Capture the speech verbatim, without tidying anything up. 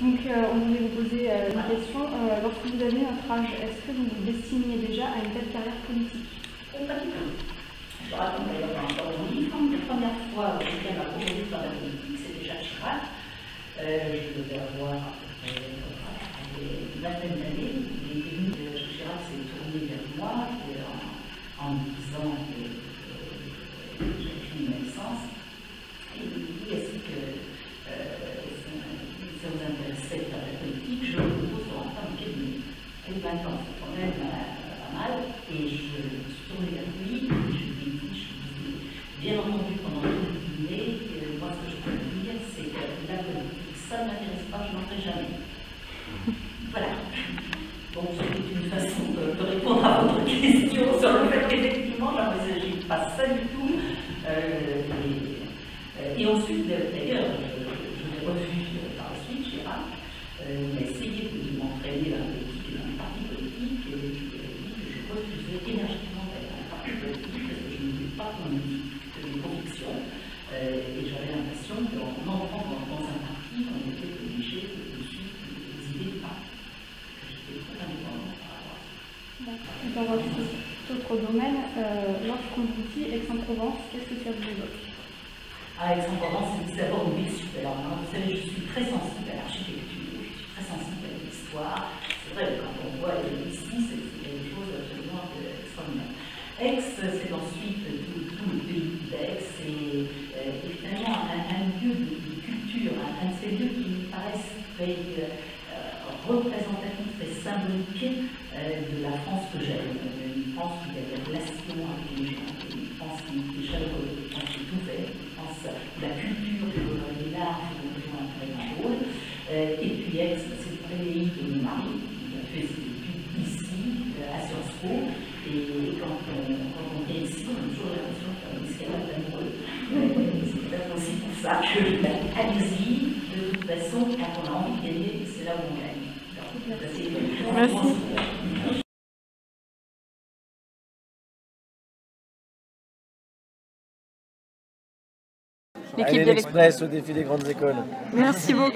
Donc euh, on voulait vous poser euh, une question. Euh, lorsque vous avez notre âge, est-ce que vous vous destinez déjà à une telle carrière politique? Oh, pas du tout. Je raconte d'ailleurs encore mon livre. La première fois que quelqu'un m'a proposé de faire la politique, c'était Jacques Chirac. Euh, je devais avoir une vingtaine d'années. Il est venu, Jacques Chirac s'est tourné vers moi et, en, en me disant que euh, j'avais fini ma licence. Et il me dit, est-ce que ça vous intéressait à la politique, je vous propose de rentrer en cabinet. Elle est vingt ans, c'est quand même pas mal. Et je me suis tournée vers lui, je lui ai dit, je vous ai bien entendu pendant tout le dîner, et moi ce que je peux vous dire, c'est que la politique, ça ne m'intéresse pas, je n'en ferai jamais. Voilà. Bon, c'est une façon de, de répondre à votre question sur le fait qu'effectivement, je n'envisageais pas ça du tout. Euh, et, et ensuite, d'ailleurs, je l'ai revu. On a essayé de m'entraîner dans la politique et dans les partis politiques, et je lui ai dit que je refusais énergiquement d'être dans un parti politique parce que je ne voulais pas qu'on discute de mes convictions, euh, et j'avais l'impression qu'en entrant dans, dans un parti, on était obligé de suivre les idées du parti. J'étais très indépendante par rapport à ça. Dans votre autre domaine, euh, lorsqu'on vous dit Aix-en-Provence, qu'est-ce que ça vous évoque? À Aix-en-Provence, c'est d'abord une ville super. Hein. Vous savez, je suis très sensible à l'architecture. Sensible à l'histoire. C'est vrai que quand on voit ici, c'est quelque chose absolument extraordinaire. Aix, c'est ensuite tout, tout le pays d'Aix, et euh, évidemment un, un lieu de, de culture, un, un de ces lieux qui me paraissent très euh, représentatifs, très symboliques euh, de la France que j'aime. Une France où il y a des relations avec les gens, une France qui est chaleureuse, une France qui est ouverte, une France où la culture, les arts, joue un très grand rôle. Euh, et puis Aix, c'est le premier pays de mon mari, il a fait ses études ici, euh, à Sciences Po, et quand on, quand on vient ici, on a toujours l'impression qu'il y a une escalade amoureuse. C'est peut-être aussi pour ça que ben, allez-y, de toute façon, quand on a envie de gagner, c'est là où on gagne. Alors, merci. Merci. L'équipe de l'Express au défi des grandes écoles. Merci beaucoup.